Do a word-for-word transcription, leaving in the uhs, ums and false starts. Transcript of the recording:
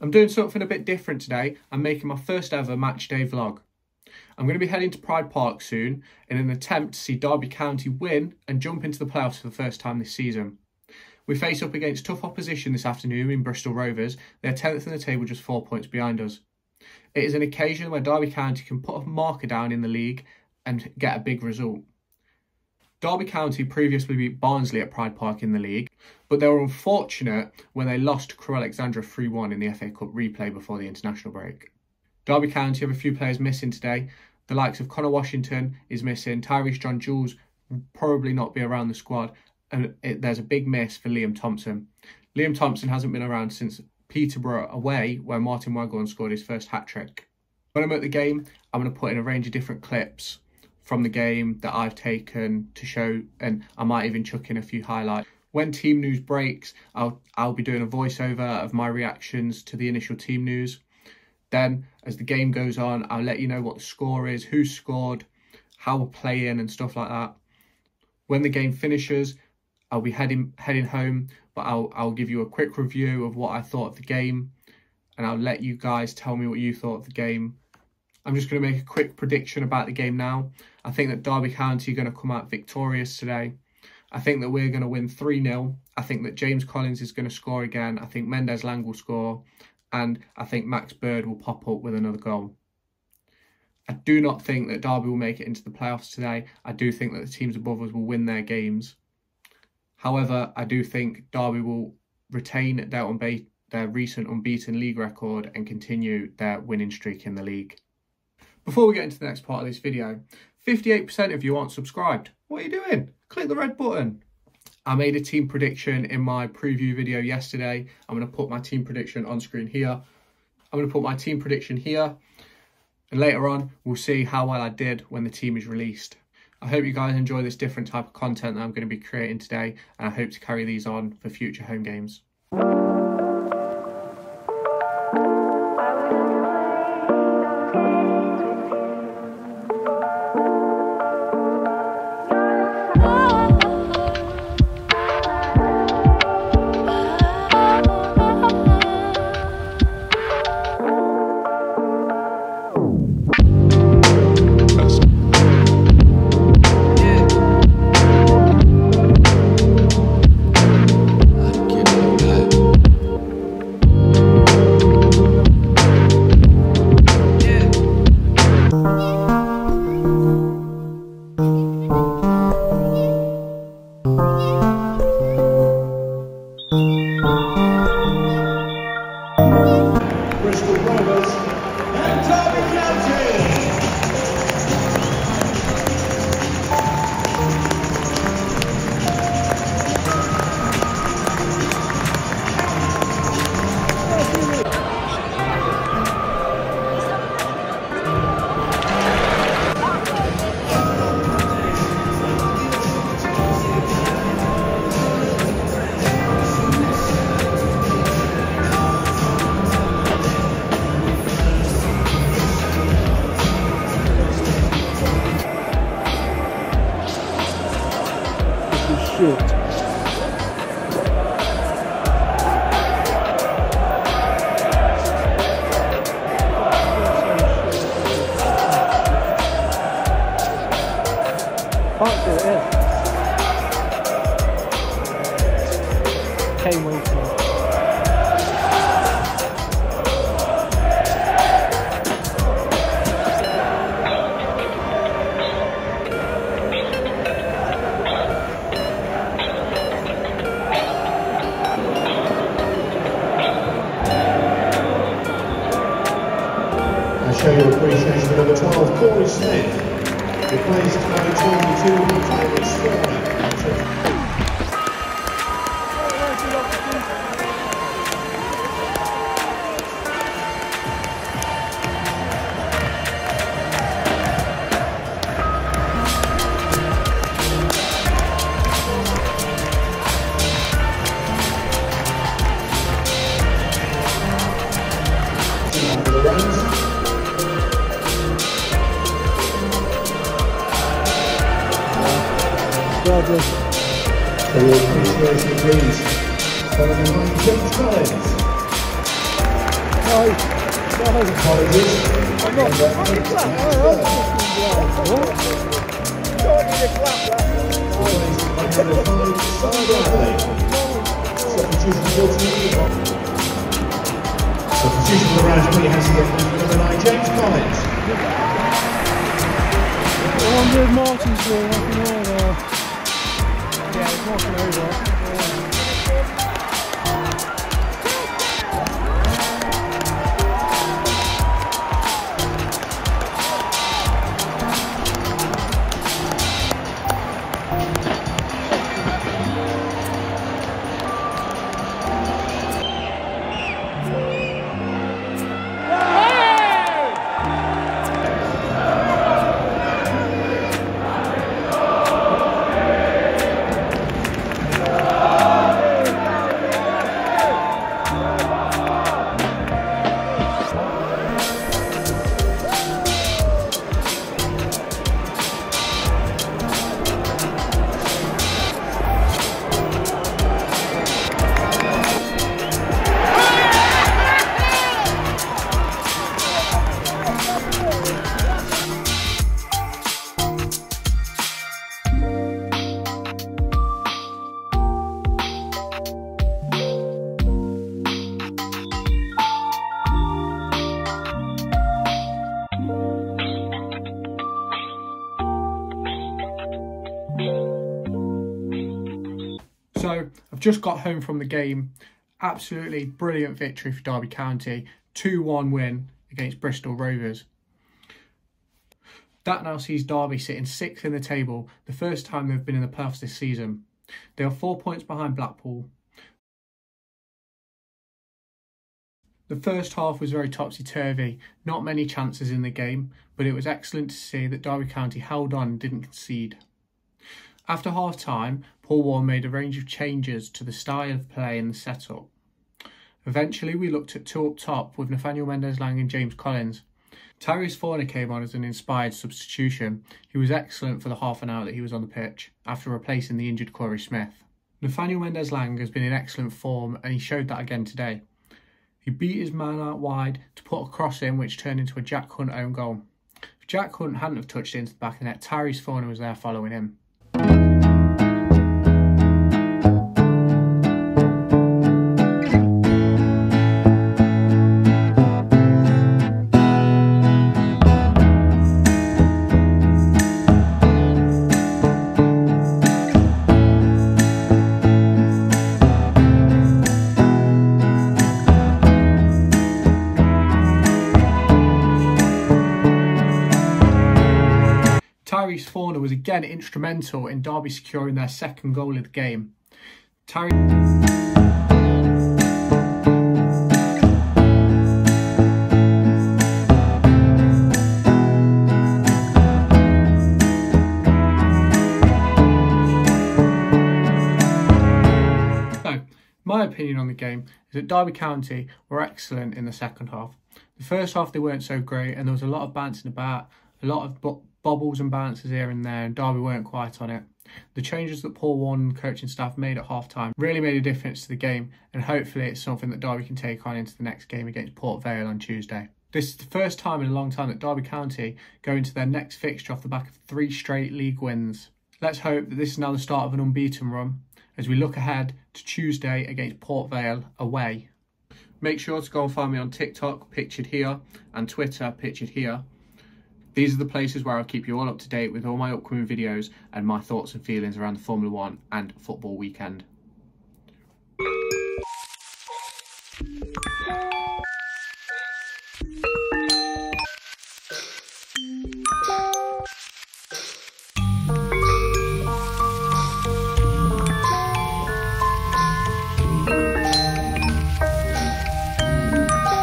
I'm doing something a bit different today. I'm making my first ever match day vlog. I'm going to be heading to Pride Park soon in an attempt to see Derby County win and jump into the playoffs for the first time this season. We face up against tough opposition this afternoon in Bristol Rovers. They're tenth in the table, just four points behind us. It is an occasion where Derby County can put a marker down in the league and get a big result. Derby County previously beat Barnsley at Pride Park in the league, but they were unfortunate when they lost to Crewe Alexandra three one in the F A Cup replay before the international break. Derby County have a few players missing today. The likes of Connor Washington is missing, Tyrese John-Jules will probably not be around the squad, and it, there's a big miss for Liam Thompson. Liam Thompson hasn't been around since Peterborough away, where Martin Waghorn scored his first hat-trick. When I'm at the game, I'm going to put in a range of different clips from the game that I've taken to show, and I might even chuck in a few highlights. When team news breaks, I'll, I'll be doing a voiceover of my reactions to the initial team news. Then, as the game goes on, I'll let you know what the score is, who scored, how we're playing and stuff like that. When the game finishes, I'll be heading heading home, but I'll, I'll give you a quick review of what I thought of the game, and I'll let you guys tell me what you thought of the game. I'm just going to make a quick prediction about the game now. I think that Derby County are going to come out victorious today. I think that we're going to win three nil. I think that James Collins is going to score again. I think Mendez-Laing will score. And I think Max Bird will pop up with another goal. I do not think that Derby will make it into the playoffs today. I do think that the teams above us will win their games. However, I do think Derby will retain their, unbe their recent unbeaten league record and continue their winning streak in the league. Before we get into the next part of this video, fifty-eight percent of you aren't subscribed. What are you doing? Click the red button. I made a team prediction in my preview video yesterday. I'm going to put my team prediction on screen here. I'm going to put my team prediction here. And later on, we'll see how well I did when the team is released. I hope you guys enjoy this different type of content that I'm going to be creating today. And I hope to carry these on for future home games. Show your appreciation to number twelve, Corey Smith, replaced by twenty-two, Tyrese Fornah. Roger. For your appreciation, please, James Collins. Substitution for the round three has been number nine, James Collins. I wonder if Martin's doing nothing more there. Yeah, he's knocking over. Yeah. So I've just got home from the game. Absolutely brilliant victory for Derby County. two one win against Bristol Rovers. That now sees Derby sitting sixth in the table, the first time they've been in the playoffs this season. They are four points behind Blackpool. The first half was very topsy-turvy. Not many chances in the game, but it was excellent to see that Derby County held on and didn't concede. After half-time, Paul Warne made a range of changes to the style of play and the setup. Eventually, we looked at two up top with Nathaniel Mendez-Laing and James Collins. Tyrese Fornah came on as an inspired substitution. He was excellent for the half an hour that he was on the pitch, after replacing the injured Corey Smith. Nathaniel Mendez-Laing has been in excellent form, and he showed that again today. He beat his man out wide to put a cross in, which turned into a Jack Hunt own goal. If Jack Hunt hadn't have touched it into the back of the net, Tyrese Fornah was there following him. Tyrese Fornah was again instrumental in Derby securing their second goal of the game. Tyrese... My opinion on the game is that Derby County were excellent in the second half. The first half they weren't so great, and there was a lot of bouncing about, a lot of bo bobbles and bounces here and there, and Derby weren't quite on it. The changes that Paul Warne and coaching staff made at half-time really made a difference to the game, and hopefully it's something that Derby can take on into the next game against Port Vale on Tuesday. This is the first time in a long time that Derby County go into their next fixture off the back of three straight league wins. Let's hope that this is now the start of an unbeaten run as we look ahead to Tuesday against Port Vale away. Make sure to go and find me on TikTok, pictured here, and Twitter, pictured here. These are the places where I'll keep you all up to date with all my upcoming videos and my thoughts and feelings around the Formula One and football weekend.